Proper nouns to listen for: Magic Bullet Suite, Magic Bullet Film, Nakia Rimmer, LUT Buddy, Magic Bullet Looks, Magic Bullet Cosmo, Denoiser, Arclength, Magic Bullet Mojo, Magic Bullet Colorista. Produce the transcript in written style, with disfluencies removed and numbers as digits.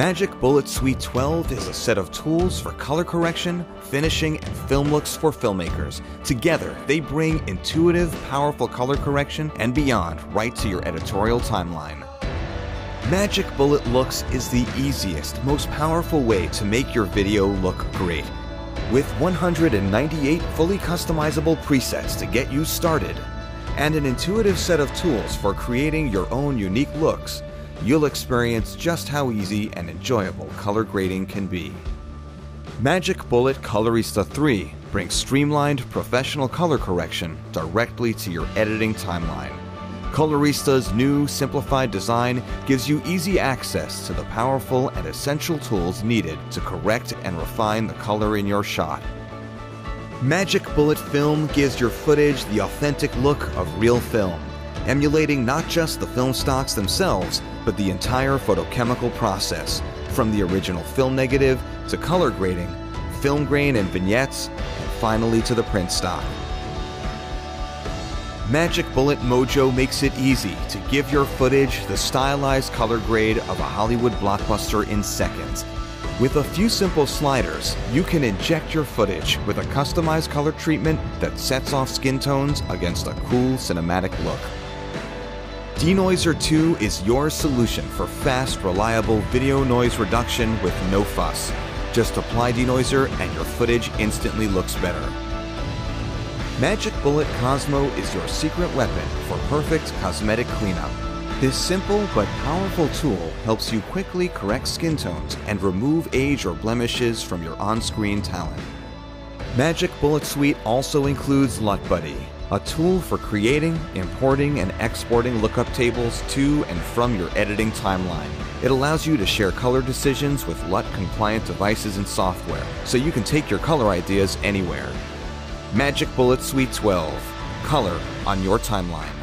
Magic Bullet Suite 12 is a set of tools for color correction, finishing, and film looks for filmmakers. Together, they bring intuitive, powerful color correction and beyond right to your editorial timeline. Magic Bullet Looks is the easiest, most powerful way to make your video look great. With 198 fully customizable presets to get you started, and an intuitive set of tools for creating your own unique looks, you'll experience just how easy and enjoyable color grading can be. Magic Bullet Colorista 3 brings streamlined, professional color correction directly to your editing timeline. Colorista's new, simplified design gives you easy access to the powerful and essential tools needed to correct and refine the color in your shot. Magic Bullet Film gives your footage the authentic look of real film, emulating not just the film stocks themselves, but the entire photochemical process, from the original film negative to color grading, film grain and vignettes, and finally to the print stock. Magic Bullet Mojo makes it easy to give your footage the stylized color grade of a Hollywood blockbuster in seconds. With a few simple sliders, you can inject your footage with a customized color treatment that sets off skin tones against a cool cinematic look. Denoiser 2 is your solution for fast, reliable video noise reduction with no fuss. Just apply denoiser and your footage instantly looks better. Magic Bullet Cosmo is your secret weapon for perfect cosmetic cleanup. This simple but powerful tool helps you quickly correct skin tones and remove age or blemishes from your on-screen talent. Magic Bullet Suite also includes LUT Buddy, a tool for creating, importing, and exporting lookup tables to and from your editing timeline. It allows you to share color decisions with LUT-compliant devices and software, so you can take your color ideas anywhere. Magic Bullet Suite 12. Color on your timeline.